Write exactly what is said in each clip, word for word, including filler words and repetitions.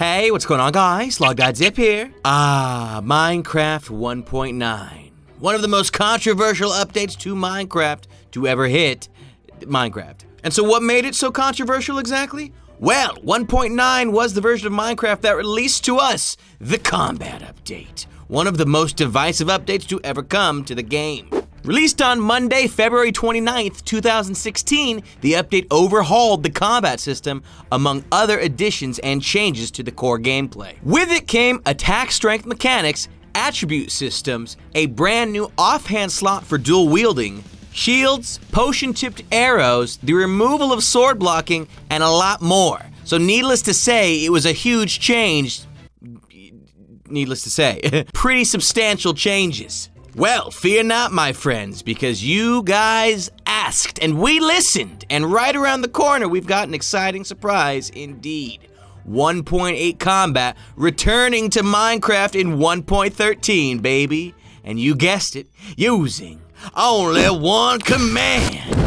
Hey, what's going on, guys? LogDotZip here. Ah, Minecraft one point nine. One of the most controversial updates to Minecraft to ever hit Minecraft. And so what made it so controversial exactly? Well, one point nine was the version of Minecraft that released to us the combat update. One of the most divisive updates to ever come to the game. Released on Monday, February twenty-ninth, two thousand sixteen, the update overhauled the combat system, among other additions and changes to the core gameplay. With it came attack strength mechanics, attribute systems, a brand new offhand slot for dual wielding, shields, potion-tipped arrows, the removal of sword blocking, and a lot more. So needless to say, it was a huge change. Needless to say, pretty substantial changes. Well, fear not, my friends, because you guys asked and we listened, and right around the corner we've got an exciting surprise indeed. one point eight combat returning to Minecraft in one point thirteen, baby. And you guessed it, using only one command.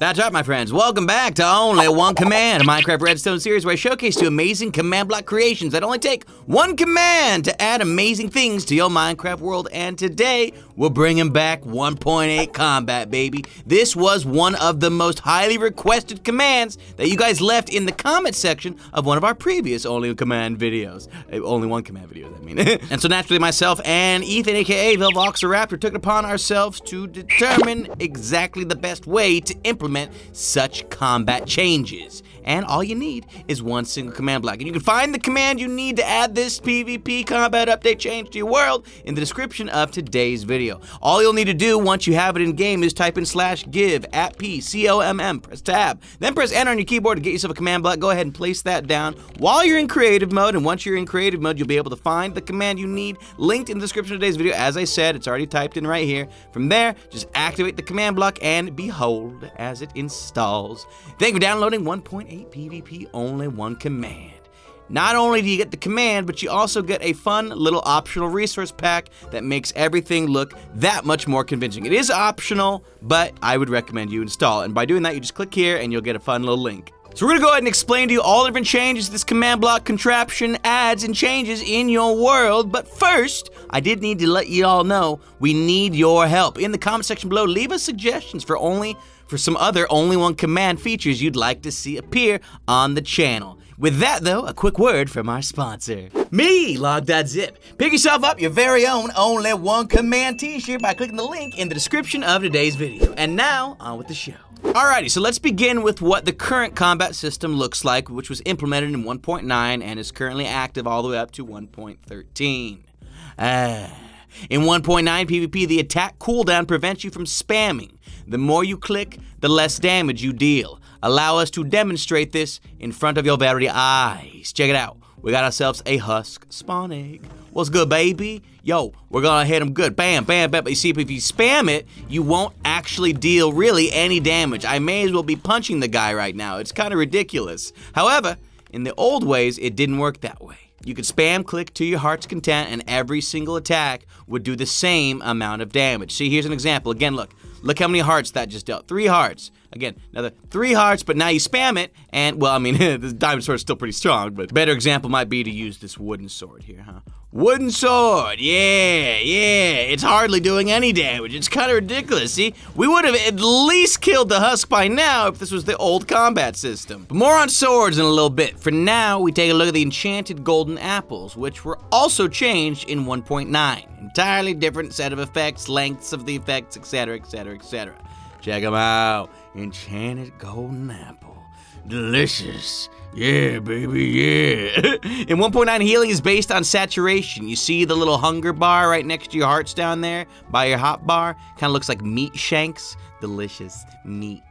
That's right, my friends. Welcome back to Only One Command, a Minecraft Redstone series where I showcase two amazing command block creations that only take one command to add amazing things to your Minecraft world. And today, we're bringing back one point eight combat, baby. This was one of the most highly requested commands that you guys left in the comment section of one of our previous Only One Command videos. Only One Command videos, I mean. And so naturally, myself and Ethan, aka VelVoxel Raptor, took it upon ourselves to determine exactly the best way to implement such combat changes. And all you need is one single command block. And you can find the command you need to add this PvP combat update change to your world in the description of today's video. All you'll need to do once you have it in game is type in slash give at P C O M M, press tab, then press enter on your keyboard to get yourself a command block. Go ahead and place that down while you're in creative mode. And once you're in creative mode, you'll be able to find the command you need linked in the description of today's video. As I said, it's already typed in right here. From there, just activate the command block and behold, as it installs. Thank you for downloading one point eight PvP Only One Command. Not only do you get the command, but you also get a fun little optional resource pack that makes everything look that much more convincing. It is optional, but I would recommend you install. And by doing that, you just click here and you'll get a fun little link. So we're gonna go ahead and explain to you all the different changes this command block contraption adds and changes in your world. But first, I did need to let you all know we need your help. In the comment section below, leave us suggestions for only for some other Only One Command features you'd like to see appear on the channel. With that though, a quick word from our sponsor. Me, LogDotZip. Pick yourself up your very own Only One Command t-shirt by clicking the link in the description of today's video. And now, on with the show. Alrighty, so let's begin with what the current combat system looks like, which was implemented in one point nine and is currently active all the way up to one point thirteen. Ah. In one point nine PvP, the attack cooldown prevents you from spamming. The more you click, the less damage you deal. Allow us to demonstrate this in front of your very eyes. Check it out. We got ourselves a husk spawn egg. What's good, baby? Yo, we're gonna hit him good. Bam, bam, bam. But you see, if you spam it, you won't actually deal really any damage. I may as well be punching the guy right now. It's kind of ridiculous. However, in the old ways, it didn't work that way. You could spam click to your heart's content and every single attack would do the same amount of damage. See, here's an example. Again, look. Look how many hearts that just dealt. Three hearts. Again, another three hearts, but now you spam it and, well, I mean, the diamond sword's still pretty strong, but a better example might be to use this wooden sword here, huh? Wooden sword, yeah, yeah. It's hardly doing any damage. It's kind of ridiculous, see? We would have at least killed the husk by now if this was the old combat system. But more on swords in a little bit. For now, we take a look at the enchanted golden apples, which were also changed in one point nine. Entirely different set of effects, lengths of the effects, et cetera, et cetera, et cetera. Check them out. Enchanted golden apple. Delicious. Yeah, baby, yeah. In one point nine, healing is based on saturation. You see the little hunger bar right next to your hearts down there by your hot bar? Kind of looks like meat shanks. Delicious meat.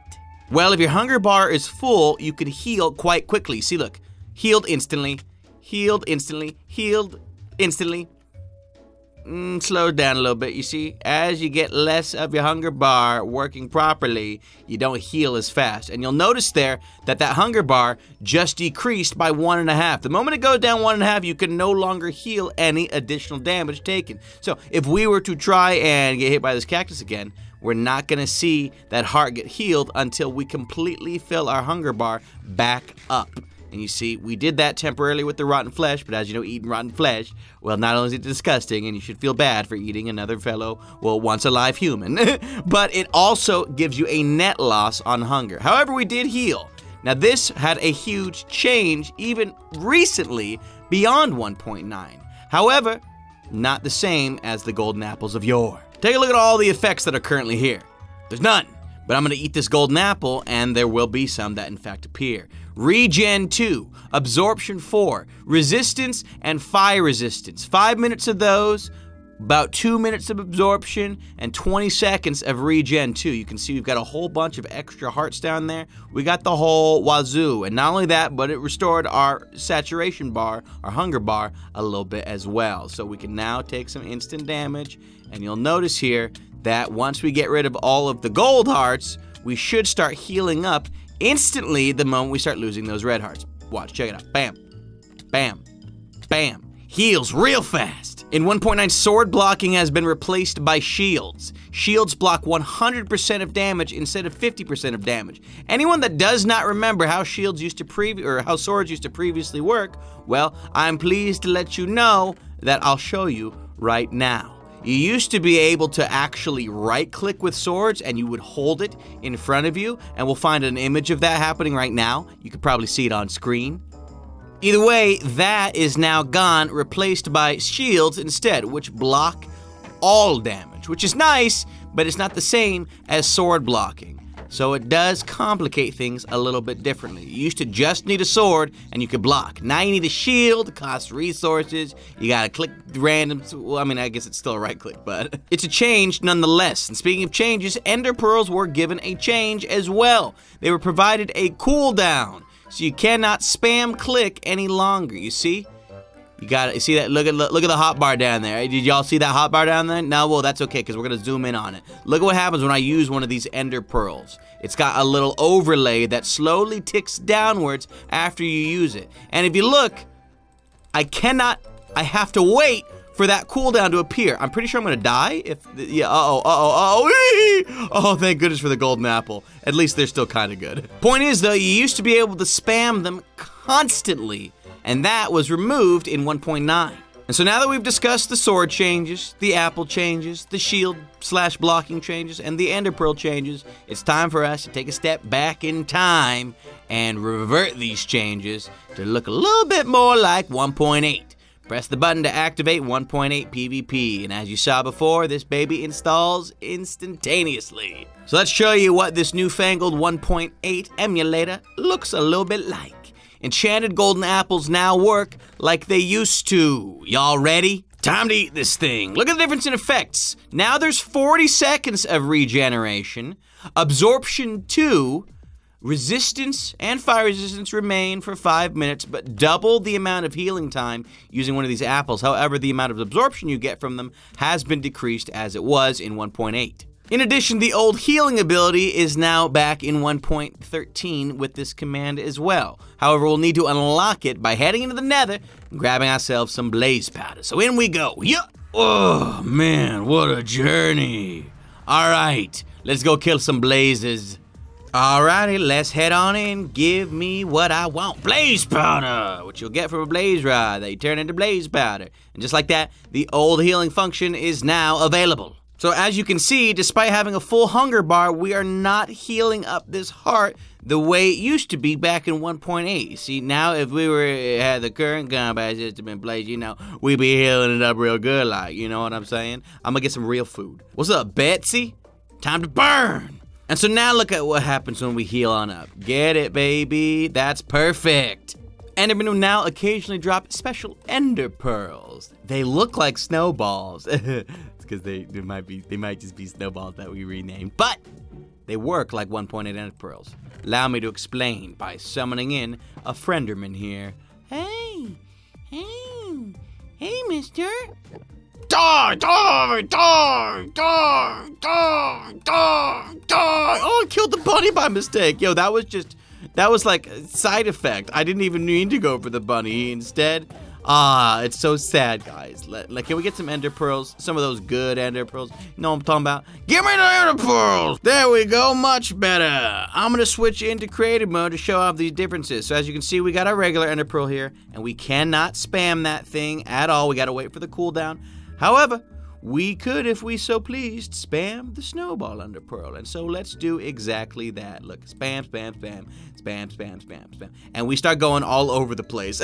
Well, if your hunger bar is full, you could heal quite quickly. See, look. Healed instantly. Healed instantly. Healed instantly. Mm, slow down a little bit, you see? As you get less of your hunger bar working properly, you don't heal as fast. And you'll notice there that that hunger bar just decreased by one and a half. The moment it goes down one and a half, you can no longer heal any additional damage taken. So if we were to try and get hit by this cactus again, we're not gonna see that heart get healed until we completely fill our hunger bar back up. And you see, we did that temporarily with the rotten flesh, but as you know, eating rotten flesh, well, not only is it disgusting, and you should feel bad for eating another fellow, well, once alive human, but it also gives you a net loss on hunger. However, we did heal. Now, this had a huge change, even recently, beyond one point nine. However, not the same as the golden apples of yore. Take a look at all the effects that are currently here. There's none. But I'm going to eat this golden apple, and there will be some that in fact appear. Regen two, Absorption four, Resistance and Fire Resistance. Five minutes of those, about two minutes of absorption, and twenty seconds of regen two. You can see we've got a whole bunch of extra hearts down there. We got the whole wazoo, and not only that, but it restored our saturation bar, our hunger bar, a little bit as well. So we can now take some instant damage, and you'll notice here that once we get rid of all of the gold hearts, we should start healing up instantly the moment we start losing those red hearts. Watch, check it out. Bam, bam, bam. Heals real fast. In one point nine, sword blocking has been replaced by shields. Shields block one hundred percent of damage instead of fifty percent of damage. Anyone that does not remember how shields used to previ- or how swords used to previously work, well, I'm pleased to let you know that I'll show you right now. You used to be able to actually right-click with swords, and you would hold it in front of you, and we'll find an image of that happening right now. You could probably see it on screen. Either way, that is now gone, replaced by shields instead, which block all damage, which is nice, but it's not the same as sword blocking. So it does complicate things a little bit differently. You used to just need a sword and you could block. Now you need a shield, it costs resources, you gotta click random, well, I mean, I guess it's still a right click, but it's a change nonetheless. And speaking of changes, Ender Pearls were given a change as well. They were provided a cooldown, so you cannot spam click any longer, you see? You gotta, you see that? Look at look at the hot bar down there. Did y'all see that hot bar down there? No, well, that's okay, because we're gonna zoom in on it. Look at what happens when I use one of these Ender Pearls. It's got a little overlay that slowly ticks downwards after you use it. And if you look, I cannot, I have to wait for that cooldown to appear. I'm pretty sure I'm gonna die if, yeah, uh-oh, uh-oh, uh-oh, oh, thank goodness for the golden apple. At least they're still kinda good. Point is, though, you used to be able to spam them constantly, and that was removed in one point nine. And so now that we've discussed the sword changes, the apple changes, the shield slash blocking changes, and the Ender Pearl changes, it's time for us to take a step back in time and revert these changes to look a little bit more like one point eight. Press the button to activate one point eight PvP, and as you saw before, this baby installs instantaneously. So let's show you what this newfangled one point eight emulator looks a little bit like. Enchanted golden apples now work like they used to. Y'all ready? Time to eat this thing. Look at the difference in effects. Now there's forty seconds of regeneration. Absorption two, resistance and fire resistance remain for five minutes, but double the amount of healing time using one of these apples. However, the amount of absorption you get from them has been decreased as it was in one point eight. In addition, the old healing ability is now back in one point thirteen with this command as well. However, we'll need to unlock it by heading into the nether and grabbing ourselves some blaze powder. So in we go. Yup. Oh, man, what a journey. All right, let's go kill some blazes. All righty, let's head on in. Give me what I want. Blaze powder, which you'll get from a blaze rod that you turn into blaze powder. And just like that, the old healing function is now available. So as you can see, despite having a full hunger bar, we are not healing up this heart the way it used to be back in one point eight. See, now if we were had the current combat system in place, you know, we'd be healing it up real good, like, you know what I'm saying? I'm gonna get some real food. What's up, Betsy? Time to burn! And so now look at what happens when we heal on up. Get it, baby? That's perfect. Endermen will now occasionally drop special Ender Pearls. They look like snowballs. Because they, they might be, they might just be snowballs that we renamed, but they work like one point eight Ender Pearls. Allow me to explain by summoning in a frienderman here. Hey, hey, hey, mister. Die, die, die, die, die, die, die. Oh, I killed the bunny by mistake. Yo, that was just, that was like a side effect. I didn't even mean to go for the bunny. Instead, Ah, it's so sad, guys. Let, like, can we get some ender pearls? Some of those good ender pearls. You know what I'm talking about? Give me the ender pearls! There we go, much better. I'm gonna switch into creative mode to show off these differences. So as you can see, we got our regular ender pearl here, and we cannot spam that thing at all. We gotta wait for the cooldown. However, we could, if we so pleased, spam the snowball ender pearl. And so let's do exactly that. Look, spam, spam, spam, spam, spam, spam, spam. And we start going all over the place.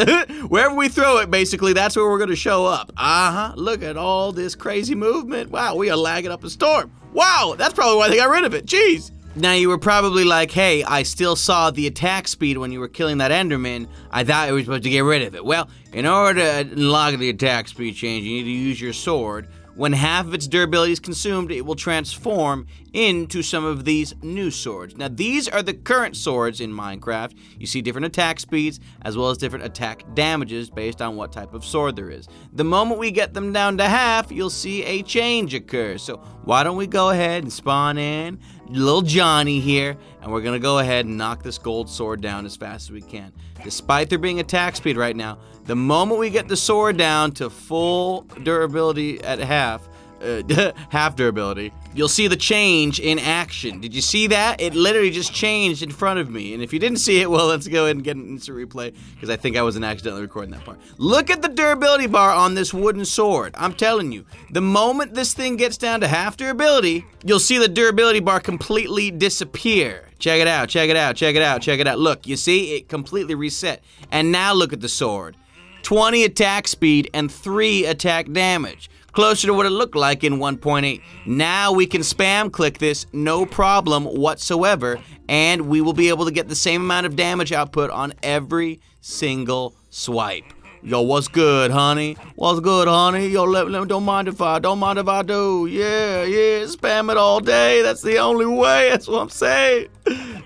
Wherever we throw it, basically, that's where we're gonna show up. Uh-huh, look at all this crazy movement. Wow, we are lagging up a storm. Wow, that's probably why they got rid of it, jeez. Now, you were probably like, hey, I still saw the attack speed when you were killing that Enderman. I thought you were supposed to get rid of it. Well, in order to unlock the attack speed change, you need to use your sword. When half of its durability is consumed, it will transform into some of these new swords. Now, these are the current swords in Minecraft. You see different attack speeds as well as different attack damages based on what type of sword there is. The moment we get them down to half, you'll see a change occur. So why don't we go ahead and spawn in little Johnny here, and we're gonna go ahead and knock this gold sword down as fast as we can. Despite there being attack speed right now, the moment we get the sword down to full durability at half, uh, half durability, you'll see the change in action. Did you see that? It literally just changed in front of me. And if you didn't see it, well, let's go ahead and get an instant replay, because I think I wasn't accidentally recording that part. Look at the durability bar on this wooden sword. I'm telling you, the moment this thing gets down to half durability, you'll see the durability bar completely disappear. Check it out, check it out, check it out, check it out. Look, you see? It completely reset. And now look at the sword. twenty attack speed and three attack damage. Closer to what it looked like in one point eight. Now we can spam click this, no problem whatsoever, and we will be able to get the same amount of damage output on every single swipe. Yo, what's good, honey? What's good, honey? Yo, let, let, don't mind if I, don't mind if I do. Yeah, yeah, spam it all day. That's the only way. That's what I'm saying.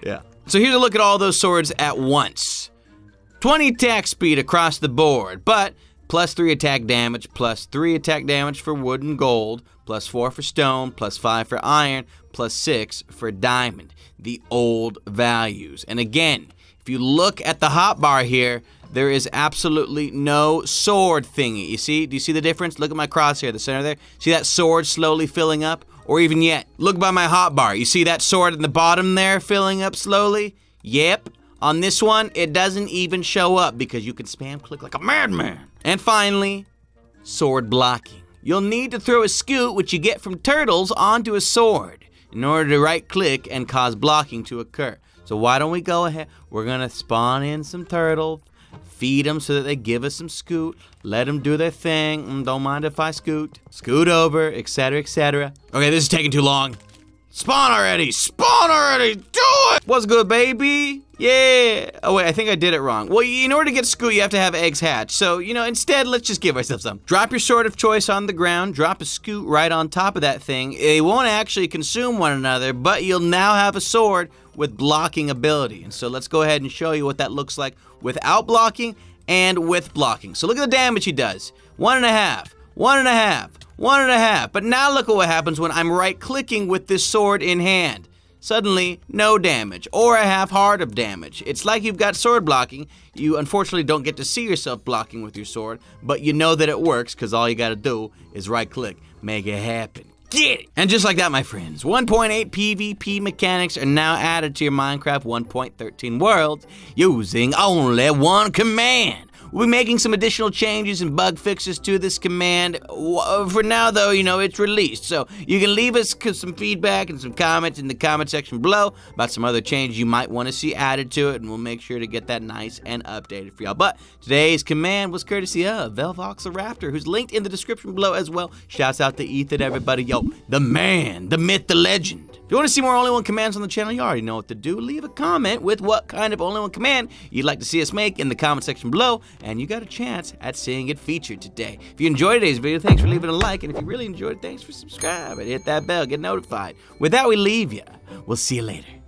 Yeah. So here's a look at all those swords at once. twenty attack speed across the board, but plus three attack damage, plus three attack damage for wood and gold, plus four for stone, plus five for iron, plus six for diamond, the old values. And again, if you look at the hotbar here, there is absolutely no sword thingy. You see? Do you see the difference? Look at my crosshair, the center there. See that sword slowly filling up? Or even yet, look by my hotbar. You see that sword in the bottom there filling up slowly? Yep. On this one, it doesn't even show up because you can spam click like a madman. And finally, sword blocking. You'll need to throw a scoot, which you get from turtles, onto a sword in order to right click and cause blocking to occur. So why don't we go ahead, we're gonna spawn in some turtle, feed them so that they give us some scoot, let them do their thing, mm, don't mind if I scoot, scoot over, et cetera, et cetera. Okay, this is taking too long. Spawn already! Spawn already! Do it! What's good, baby? Yeah! Oh, wait, I think I did it wrong. Well, in order to get scoot, you have to have eggs hatch. So, you know, instead, let's just give ourselves some. Drop your sword of choice on the ground. Drop a scoot right on top of that thing. They won't actually consume one another, but you'll now have a sword with blocking ability. And so let's go ahead and show you what that looks like without blocking and with blocking. So look at the damage he does. One and a half. One and a half. One and a half, but now look at what happens when I'm right-clicking with this sword in hand. Suddenly, no damage, or a half heart of damage. It's like you've got sword blocking. You unfortunately don't get to see yourself blocking with your sword, but you know that it works, because all you gotta do is right-click, make it happen. Get it! And just like that, my friends, one point eight PvP mechanics are now added to your Minecraft one point thirteen world using only one command. We'll be making some additional changes and bug fixes to this command. For now, though, you know, it's released. So you can leave us some feedback and some comments in the comment section below about some other changes you might want to see added to it, and we'll make sure to get that nice and updated for y'all. But today's command was courtesy of VelVoxel Raptor, who's linked in the description below as well. Shouts out to Ethan, everybody. Yo, the man, the myth, the legend. If you want to see more Only One commands on the channel, you already know what to do. Leave a comment with what kind of Only One command you'd like to see us make in the comment section below, and you got a chance at seeing it featured today. If you enjoyed today's video, thanks for leaving a like, and if you really enjoyed it, thanks for subscribing. Hit that bell, get notified. With that, we leave you. We'll see you later.